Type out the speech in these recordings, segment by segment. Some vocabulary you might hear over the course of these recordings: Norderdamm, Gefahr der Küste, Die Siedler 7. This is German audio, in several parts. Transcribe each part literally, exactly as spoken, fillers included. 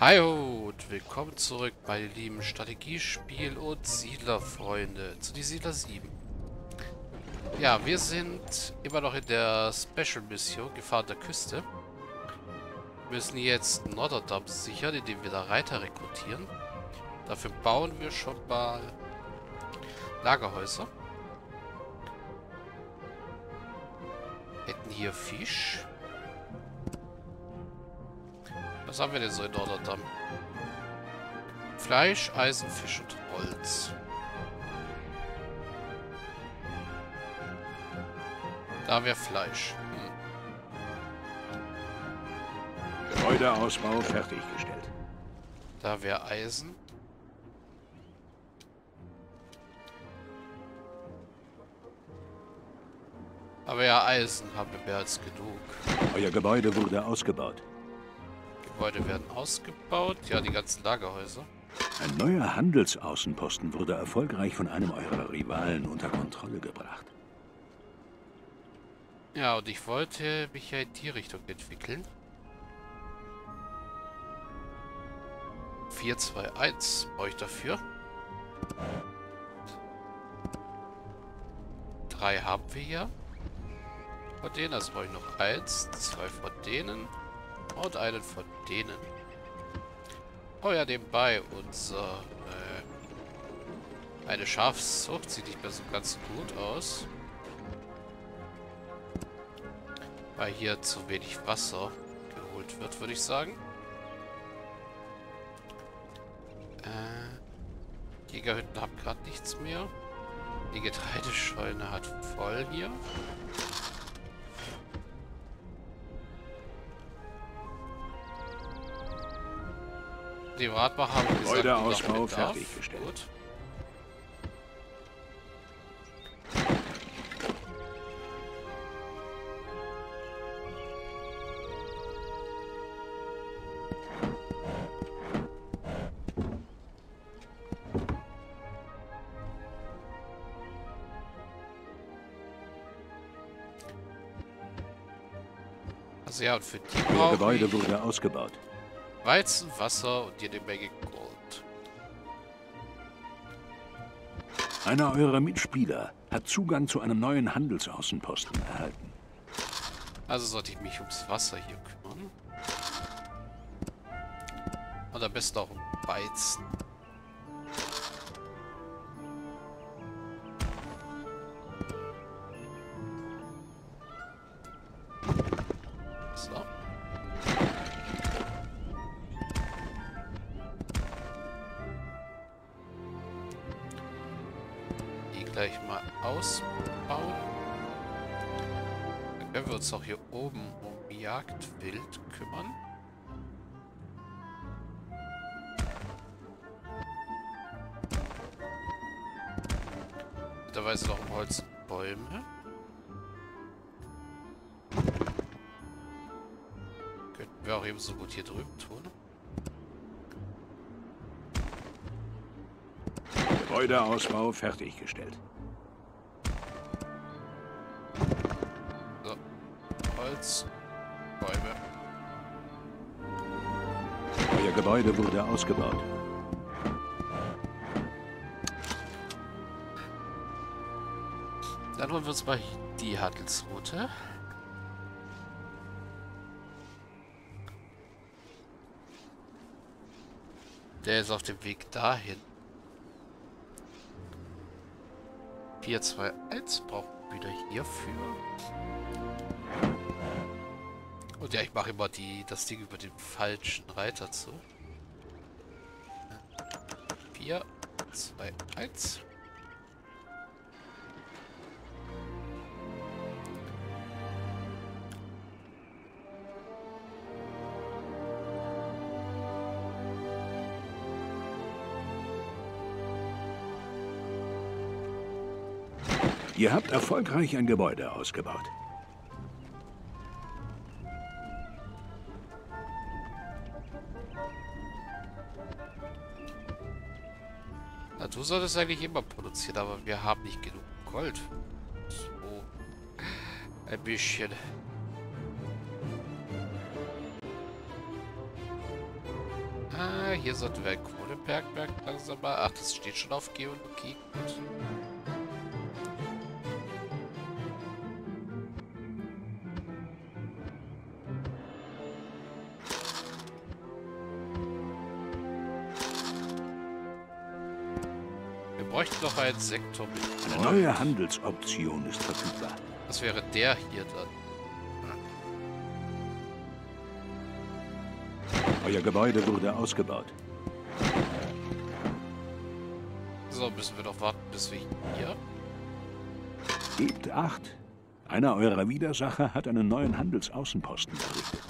Hi und willkommen zurück, meine lieben Strategiespiel- und Siedlerfreunde, zu Die Siedler sieben. Ja, wir sind immer noch in der Special-Mission, Gefahr der Küste. Wir müssen jetzt Norderdamm sichern, indem wir da Reiter rekrutieren. Dafür bauen wir schon mal Lagerhäuser. Hätten hier Fisch. Was haben wir denn so in Norderdamm? Fleisch, Eisen, Fisch und Holz. Da wäre Fleisch. Hm. Gebäudeausbau fertiggestellt. Da wäre Eisen. Aber ja, Eisen haben wir mehr als genug. Euer Gebäude wurde ausgebaut. Gebäude werden ausgebaut. Ja, die ganzen Lagerhäuser. Ein neuer Handelsaußenposten wurde erfolgreich von einem eurer Rivalen unter Kontrolle gebracht. Ja, und ich wollte mich ja in die Richtung entwickeln. vier zwei eins brauche ich dafür. drei haben wir hier. Von denen, also brauche ich noch eins, zwei von denen. Und einen von denen. Oh ja, nebenbei unser... Äh, eine Schafszucht sieht nicht mehr so ganz gut aus. Weil hier zu wenig Wasser geholt wird, würde ich sagen. Äh, Jägerhütten haben gerade nichts mehr. Die Getreidescheune hat voll hier. Die Radmacher haben gesagt, Gebäudeausbau fertiggestellt. Gut. Also ja, und für die brauchen wir... Gebäude wurde ausgebaut. Weizen, Wasser und jede Menge Gold. Einer eurer Mitspieler hat Zugang zu einem neuen Handelsaußenposten erhalten. Also sollte ich mich ums Wasser hier kümmern. Und am besten auch um Weizen. Gleich mal ausbauen. Dann können wir uns auch hier oben um Jagdwild kümmern. Da weiß noch um Holz und Bäume. Könnten wir auch ebenso gut hier drüben tun. Gebäudeausbau fertiggestellt. So. Holz, Bäume. Euer Gebäude wurde ausgebaut. Dann holen wir uns mal die Handelsroute. Der ist auf dem Weg dahin. vier zwei eins brauchen wir wieder hierfür. Und ja, ich mache immer die, das Ding über den falschen Reiter zu. vier zwei eins. Ihr habt erfolgreich ein Gebäude ausgebaut. Na, du solltest eigentlich immer produzieren, aber wir haben nicht genug Gold. So. Ein bisschen. Ah, hier sollten wir einen Kohlebergwerk langsam mal. Ach, das steht schon auf Geologie. Gut. Wir bräuchten noch einen Sektor mit. Eine neue Handelsoption ist verfügbar. Das wäre der hier dann. Euer Gebäude wurde ausgebaut. So, müssen wir noch warten, bis wir hier... Gebt acht. Einer eurer Widersacher hat einen neuen Handelsaußenposten errichtet.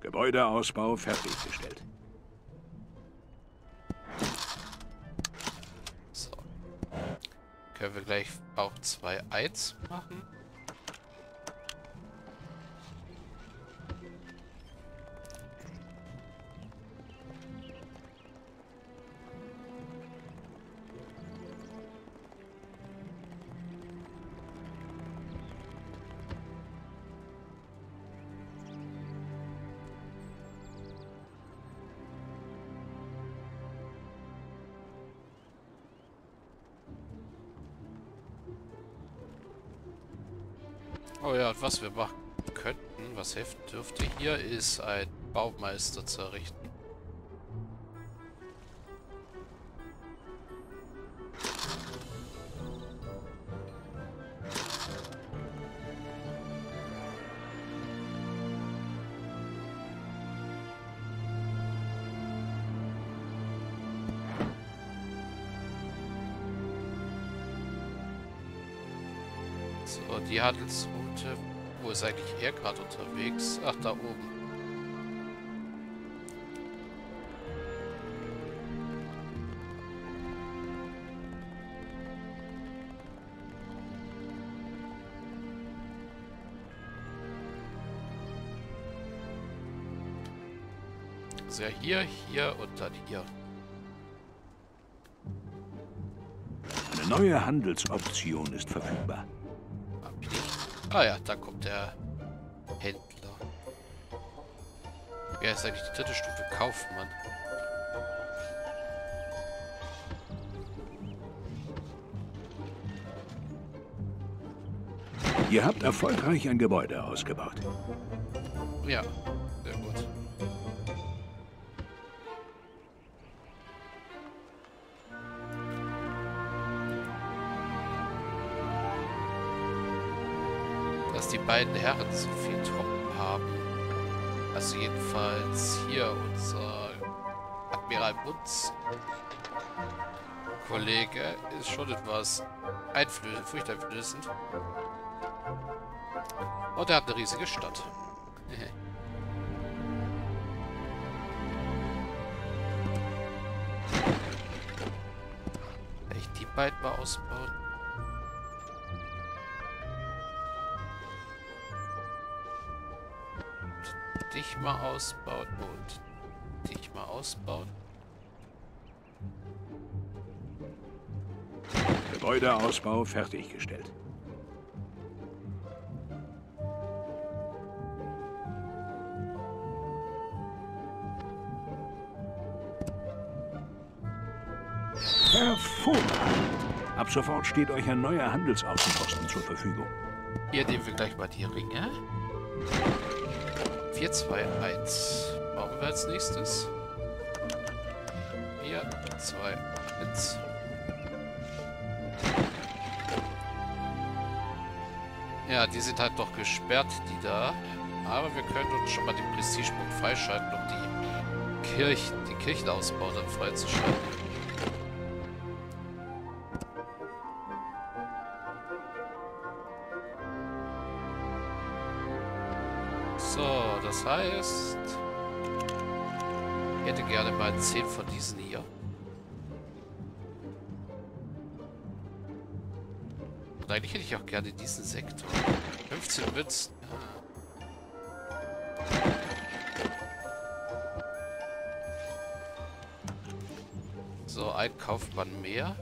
Gebäudeausbau fertiggestellt. So. Können wir gleich auch zwei eins machen? Oh ja, und was wir machen könnten, was helfen dürfte hier, ist ein Baumeister zu errichten. So, die Handels... Wo ist eigentlich er gerade unterwegs? Ach, da oben. Also ja, hier, hier und dann hier. Eine neue Handelsoption ist verfügbar. Ah ja, da kommt der Händler. Ja, ist eigentlich die dritte Stufe Kaufmann. Ihr habt erfolgreich ein Gebäude ausgebaut. Ja, sehr gut. Dass die beiden Herren so viel Truppen haben. Also jedenfalls hier unser Admiral Butz. Kollege ist schon etwas furchteinflößend. Und er hat eine riesige Stadt. Kann ich die beiden mal ausbauen? Dich mal ausbauen und dich mal ausbauen. Gebäudeausbau fertiggestellt. Hervorragend! Ab sofort steht euch ein neuer Handelsaußenposten zur Verfügung. Hier nehmen wir gleich mal die Ringe. vier, zwei, eins. Brauchen wir als nächstes? vier, zwei, eins. Ja, die sind halt doch gesperrt, die da. Aber wir können uns schon mal den Prestigepunkt freischalten, um die Kirchen, den Kirchenausbau dann freizuschalten. Das heißt, ich hätte gerne mal zehn von diesen hier. Und eigentlich hätte ich auch gerne diesen Sektor. fünfzehn Münzen. So, ein Kaufmann mehr.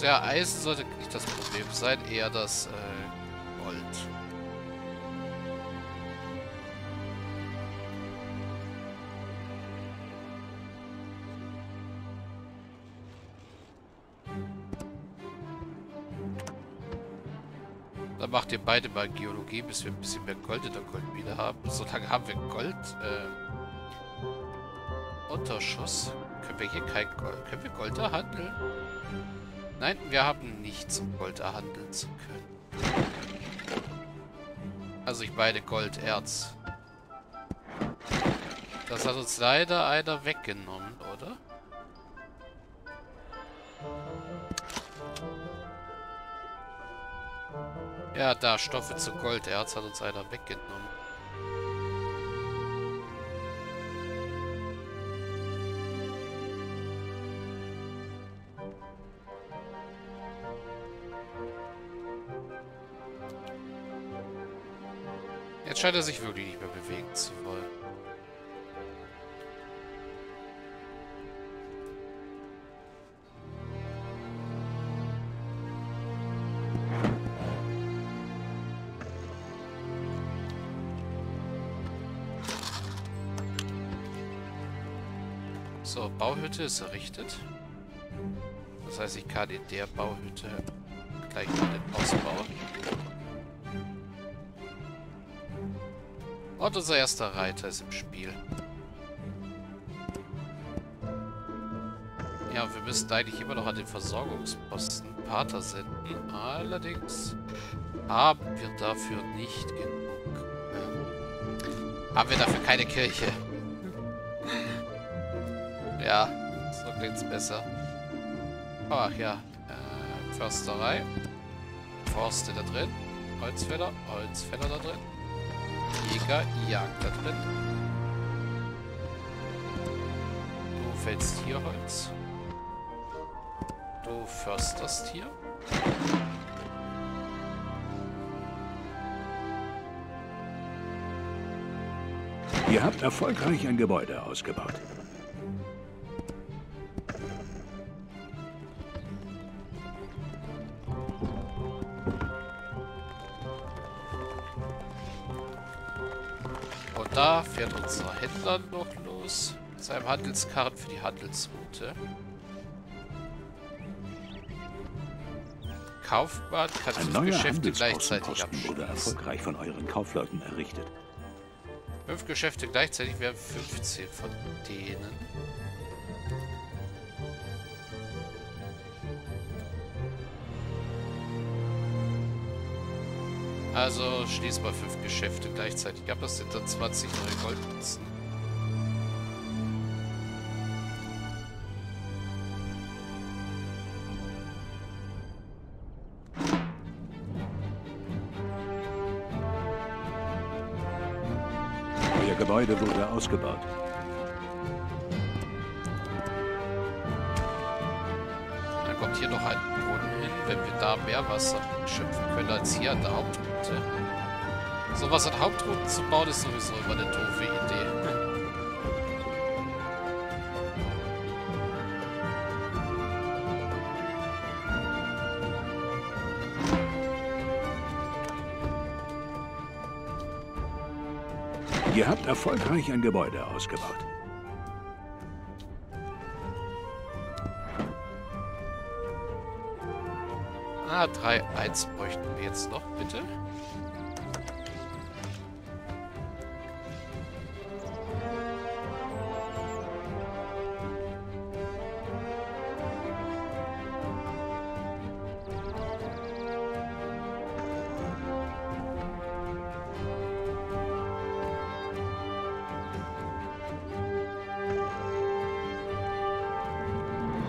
Also ja, Eisen sollte nicht das Problem sein, eher das äh, Gold. Dann macht ihr beide mal Geologie, bis wir ein bisschen mehr Gold in der Goldmine haben. Solange haben wir Gold. Äh, Unterschuss. Können wir hier kein Gold... Können wir Gold erhandeln? Nein, wir haben nichts, um Gold erhandeln zu können. Also ich meine Golderz. Das hat uns leider einer weggenommen, oder? Ja, da, Stoffe zu Golderz hat uns einer weggenommen. Jetzt scheint er sich wirklich nicht mehr bewegen zu wollen. So, Bauhütte ist errichtet. Das heißt, ich kann in der Bauhütte gleich den ausbauen. Und unser erster Reiter ist im Spiel. Ja, wir müssten eigentlich immer noch an den Versorgungsposten Pater senden. Allerdings haben wir dafür nicht genug. Ähm, haben wir dafür keine Kirche. Ja, so klingt's besser. Ach ja, äh, Försterei. Forste da drin. Holzfäller, Holzfäller da drin. Jäger, Jagd da drin. Du fällst hier Holz. Du försterst hier. Ihr habt erfolgreich ein Gebäude ausgebaut. Da fährt unser Händler noch los mit seinem Handelskarren für die Handelsroute. Kaufmann kann fünf Geschäfte gleichzeitig abschließen. Wurde erfolgreich von euren Kaufleuten errichtet. Fünf Geschäfte gleichzeitig wären fünfzehn von denen. Also schließ mal fünf Geschäfte gleichzeitig ab. Das sind dann zwanzig neue Goldmünzen. Euer Gebäude wurde ausgebaut. Dann kommt hier noch ein Boden hin, wenn wir da mehr Wasser schöpfen können als hier an der Hauptroute. Sowas an Hauptrouten zu bauen ist sowieso immer eine doofe Idee. Ihr habt erfolgreich ein Gebäude ausgebaut. Ah, drei eins bräuchten wir jetzt noch, bitte.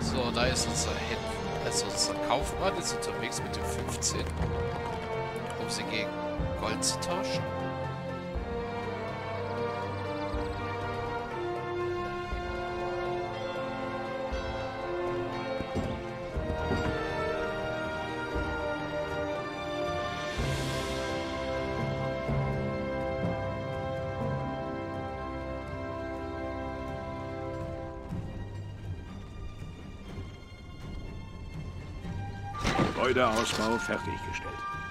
So, da ist unser Händler, also unser Kaufmann ist unterwegs mit dem fünfzehn, um sie gegen Gold zu tauschen. Gebäudeausbau fertiggestellt.